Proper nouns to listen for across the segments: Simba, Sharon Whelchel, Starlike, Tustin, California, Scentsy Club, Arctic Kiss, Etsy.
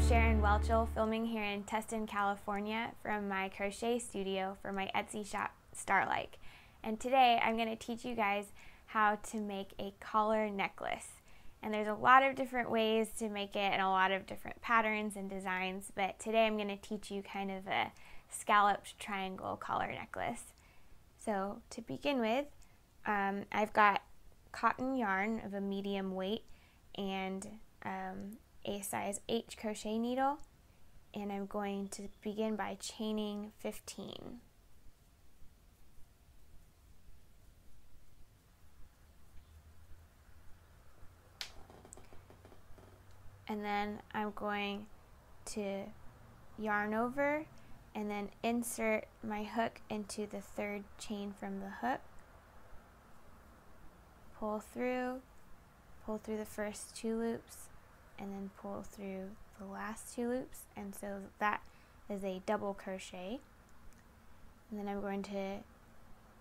I'm Sharon Whelchel, filming here in Tustin, California from my crochet studio for my Etsy shop, Starlike. And today I'm going to teach you guys how to make a collar necklace. And there's a lot of different ways to make it and a lot of different patterns and designs, but today I'm going to teach you kind of a scalloped triangle collar necklace. So to begin with, I've got cotton yarn of a medium weight and a size H crochet needle, and I'm going to begin by chaining 15. And then I'm going to yarn over and then insert my hook into the third chain from the hook, pull through the first two loops, and then pull through the last two loops, and so that is a double crochet. And then I'm going to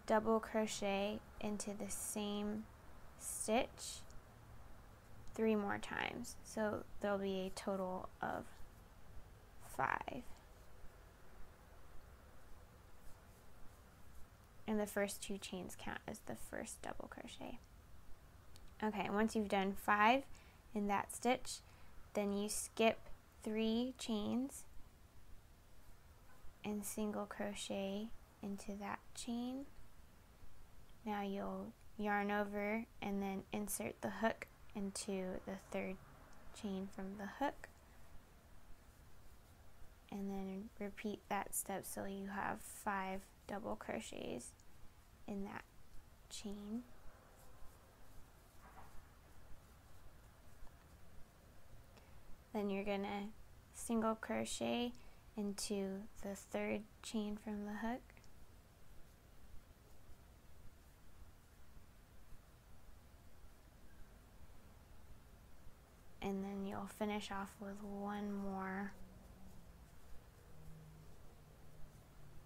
double crochet into the same stitch 3 more times, so there'll be a total of 5. And the first 2 chains count as the first double crochet. Okay, once you've done 5 in that stitch, then you skip 3 chains and single crochet into that chain. Now you'll yarn over and then insert the hook into the third chain from the hook, and then repeat that step so you have 5 double crochets in that chain. Then you're gonna single crochet into the third chain from the hook, and then you'll finish off with 1 more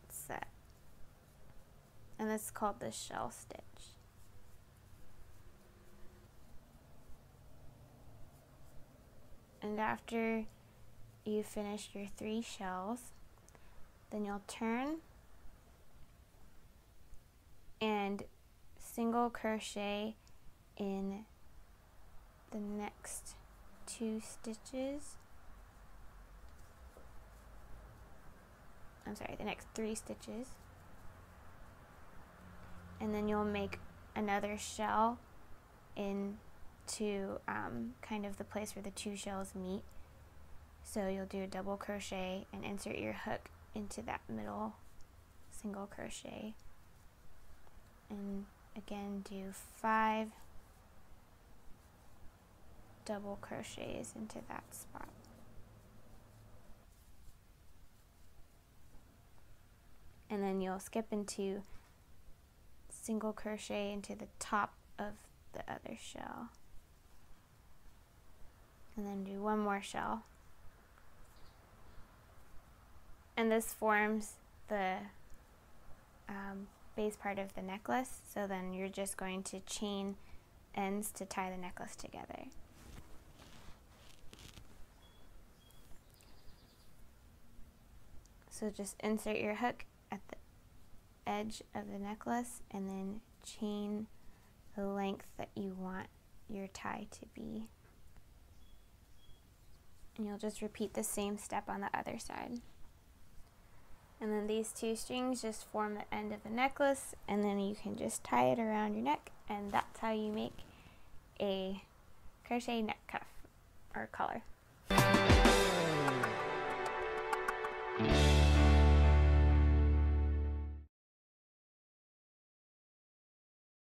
set. And this is called the shell stitch. And after you finish your 3 shells, then you'll turn and single crochet in the next 2 stitches. I'm sorry, the next 3 stitches. And then you'll make another shell into kind of the place where the 2 shells meet. So you'll do a double crochet and insert your hook into that middle single crochet. And again, do 5 double crochets into that spot. And then you'll skip into single crochet into the top of the other shell. And then do 1 more shell. And this forms the base part of the necklace, so then you're just going to chain ends to tie the necklace together. So just insert your hook at the edge of the necklace and then chain the length that you want your tie to be. And you'll just repeat the same step on the other side. And then these 2 strings just form the end of the necklace, and then you can just tie it around your neck, and that's how you make a crochet neck cuff or collar.